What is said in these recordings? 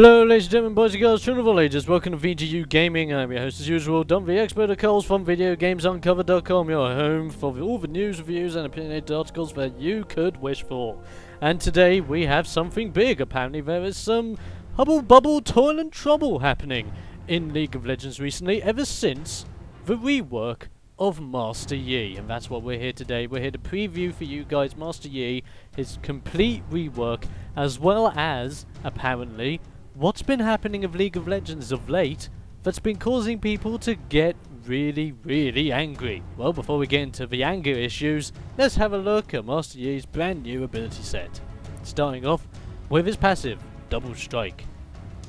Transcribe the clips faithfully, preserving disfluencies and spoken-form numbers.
Hello ladies and gentlemen, boys and girls, children of all ages, welcome to V G U Gaming. I'm your host as usual, Dom the Expert of Calls from video games uncovered dot com, your home for all the news, reviews and opinionated articles that you could wish for. And today we have something big. Apparently there is some hubble bubble toil and trouble happening in League of Legends recently, ever since the rework of Master Yi, and that's what we're here today. We're here to preview for you guys Master Yi, his complete rework, as well as, apparently, what's been happening of League of Legends of late that's been causing people to get really, really angry. Well, before we get into the anger issues, let's have a look at Master Yi's brand new ability set. Starting off with his passive, Double Strike.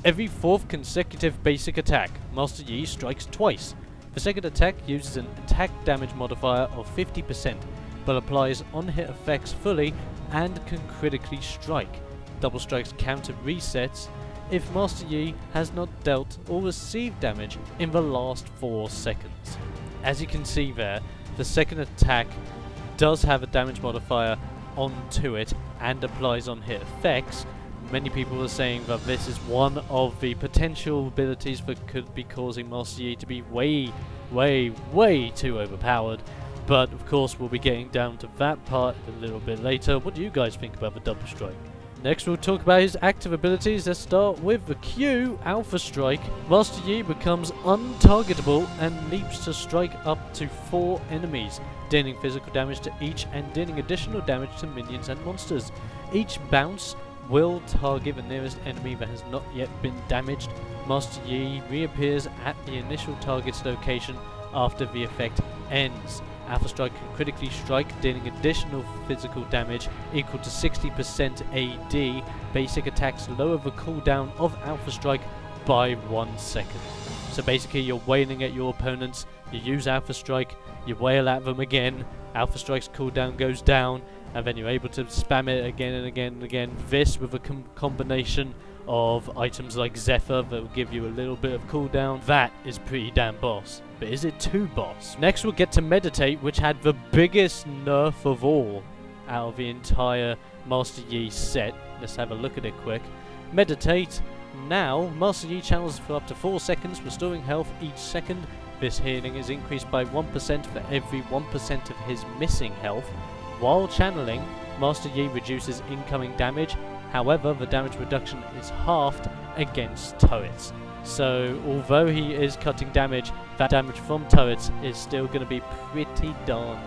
Every fourth consecutive basic attack, Master Yi strikes twice. The second attack uses an attack damage modifier of fifty percent, but applies on-hit effects fully and can critically strike. Double Strike's counter resets if Master Yi has not dealt or received damage in the last four seconds. As you can see there, the second attack does have a damage modifier onto it and applies on hit effects. Many people are saying that this is one of the potential abilities that could be causing Master Yi to be way, way, way too overpowered. But of course we'll be getting down to that part a little bit later. What do you guys think about the Double Strike? Next we'll talk about his active abilities. Let's start with the Q, Alpha Strike. Master Yi becomes untargetable and leaps to strike up to four enemies, dealing physical damage to each and dealing additional damage to minions and monsters. Each bounce will target the nearest enemy that has not yet been damaged. Master Yi reappears at the initial target's location after the effect ends. Alpha Strike can critically strike, dealing additional physical damage equal to sixty percent A D. Basic attacks lower the cooldown of Alpha Strike by one second. So basically you're wailing at your opponents, you use Alpha Strike, you wail at them again, Alpha Strike's cooldown goes down, and then you're able to spam it again and again and again. This with a com combination of items like Zephyr that will give you a little bit of cooldown. That is pretty damn boss. But is it too boss? Next we'll get to Meditate, which had the biggest nerf of all out of the entire Master Yi set. Let's have a look at it quick. Meditate. Now, Master Yi channels for up to four seconds, restoring health each second. This healing is increased by one percent for every one percent of his missing health. While channeling, Master Yi reduces incoming damage, however the damage reduction is halved against turrets. So although he is cutting damage, that damage from turrets is still going to be pretty darn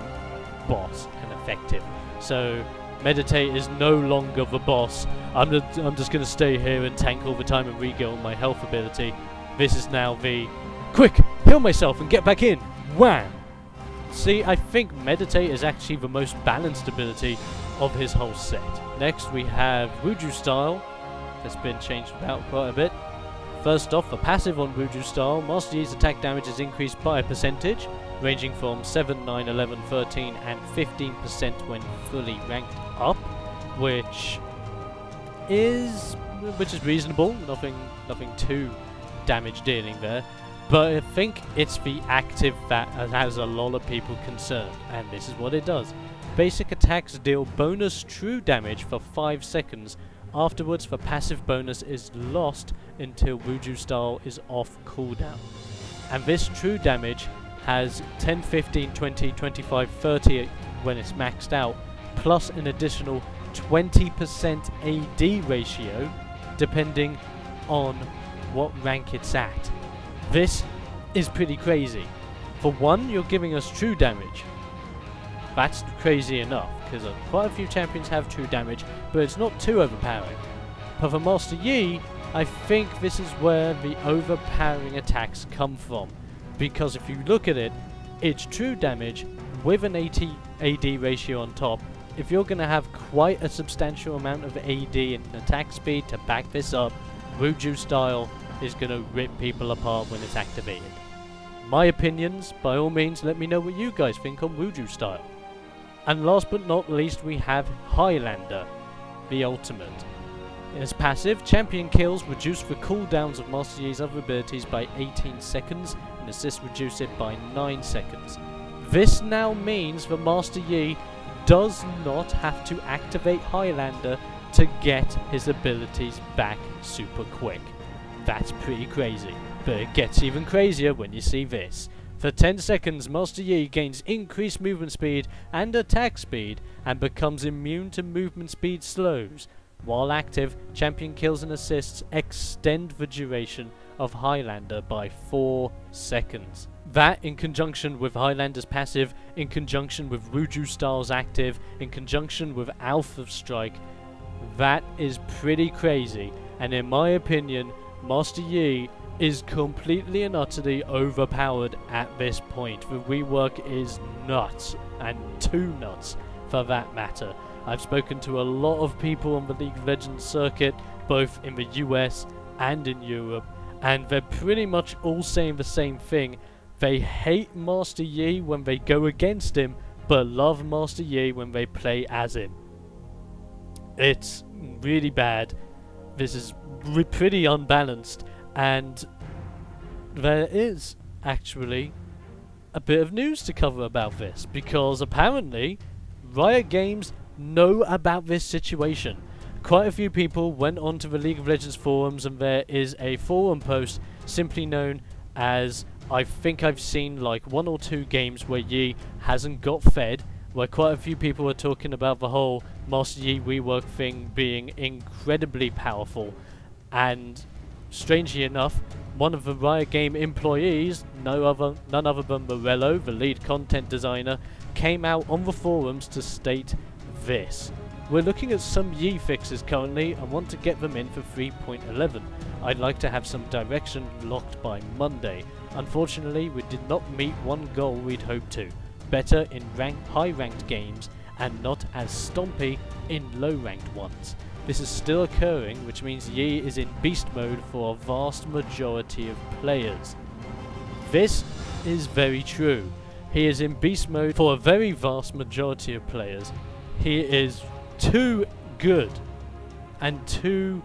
boss and effective. So Meditate is no longer the boss. I'm, the, I'm just going to stay here and tank all the time and regain my health ability. This is now the quick, heal myself and get back in, wham! See, I think Meditate is actually the most balanced ability of his whole set. Next we have Wuju Style, that's been changed about quite a bit. First off, the passive on Wuju Style, Master Yi's attack damage is increased by a percentage, ranging from seven, nine, eleven, thirteen and fifteen percent when fully ranked up, which is which is reasonable, nothing nothing too damage dealing there. But I think it's the active that has a lot of people concerned, and this is what it does. Basic attacks deal bonus true damage for five seconds. Afterwards, the passive bonus is lost until Wuju Style is off cooldown. And this true damage has ten, fifteen, twenty, twenty-five, thirty when it's maxed out, plus an additional twenty percent A D ratio, depending on what rank it's at. This is pretty crazy. For one, you're giving us true damage. That's crazy enough, because uh, quite a few champions have true damage, but it's not too overpowering. But for Master Yi, I think this is where the overpowering attacks come from. Because if you look at it, it's true damage with an eighty A D ratio on top. If you're going to have quite a substantial amount of A D and attack speed to back this up, Wuju Style is going to rip people apart when it's activated. My opinions, by all means, let me know what you guys think on Wuju Style. And last but not least, we have Highlander, the ultimate. As passive, champion kills reduce the cooldowns of Master Yi's other abilities by eighteen seconds, and assists reduce it by nine seconds. This now means that Master Yi does not have to activate Highlander to get his abilities back super quick. That's pretty crazy, but it gets even crazier when you see this. For ten seconds, Master Yi gains increased movement speed and attack speed, and becomes immune to movement speed slows. While active, champion kills and assists extend the duration of Highlander by four seconds. That, in conjunction with Highlander's passive, in conjunction with Wuju Style's active, in conjunction with Alpha Strike, that is pretty crazy, and in my opinion, Master Yi is completely and utterly overpowered at this point. The rework is nuts, and too nuts for that matter. I've spoken to a lot of people on the League of Legends circuit, both in the U S and in Europe, and they're pretty much all saying the same thing. They hate Master Yi when they go against him, but love Master Yi when they play as him. It's really bad. This is re pretty unbalanced, and there is actually a bit of news to cover about this, because apparently Riot Games know about this situation. Quite a few people went onto the League of Legends forums, and there is a forum post simply known as, I think I've seen like one or two games where Yi hasn't got fed, where quite a few people are talking about the whole Master Yi rework thing being incredibly powerful, and strangely enough, one of the Riot Game employees, no other, none other than Morello, the lead content designer, came out on the forums to state this. We're looking at some Yi fixes currently and want to get them in for three point eleven. I'd like to have some direction locked by Monday. Unfortunately, we did not meet one goal we'd hoped to. Better in rank high-ranked games and not as stompy in low-ranked ones. This is still occurring, which means Yi is in beast mode for a vast majority of players. This is very true. He is in beast mode for a very vast majority of players. He is too good and too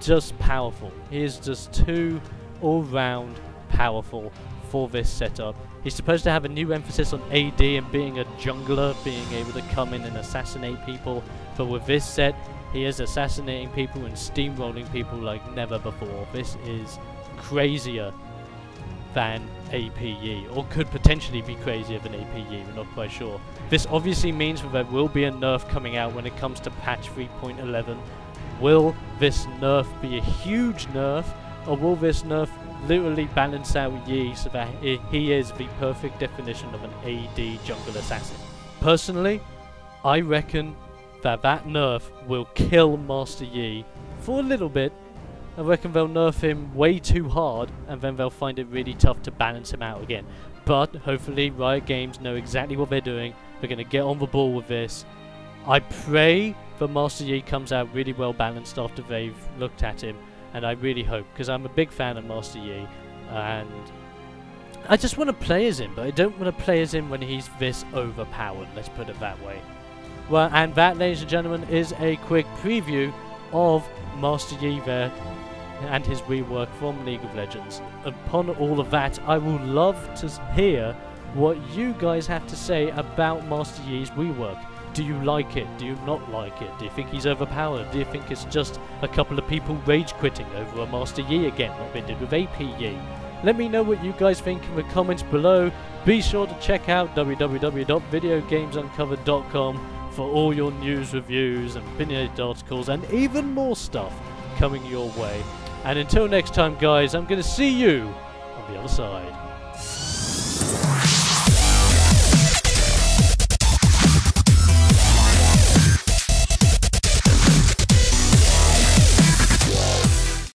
just powerful. He is just too all-round powerful for this setup. He's supposed to have a new emphasis on A D and being a jungler, being able to come in and assassinate people, but with this set, he is assassinating people and steamrolling people like never before. This is crazier than A P E, or could potentially be crazier than A P E, we're not quite sure. This obviously means that there will be a nerf coming out when it comes to patch three point eleven. Will this nerf be a huge nerf, or will this nerf literally balance out Yi so that he is the perfect definition of an A D jungle assassin? Personally, I reckon that that nerf will kill Master Yi for a little bit. I reckon they'll nerf him way too hard, and then they'll find it really tough to balance him out again. But hopefully Riot Games know exactly what they're doing. They're going to get on the ball with this. I pray that Master Yi comes out really well balanced after they've looked at him, and I really hope, because I'm a big fan of Master Yi, and I just want to play as him, but I don't want to play as him when he's this overpowered, let's put it that way. Well, and that, ladies and gentlemen, is a quick preview of Master Yi there and his rework from League of Legends. Upon all of that, I will love to hear what you guys have to say about Master Yi's rework. Do you like it? Do you not like it? Do you think he's overpowered? Do you think it's just a couple of people rage quitting over a Master Yi again like they did with A P E? Let me know what you guys think in the comments below. Be sure to check out w w w dot video games uncovered dot com for all your news, reviews, and opinionated articles, and even more stuff coming your way. And until next time, guys, I'm going to see you on the other side.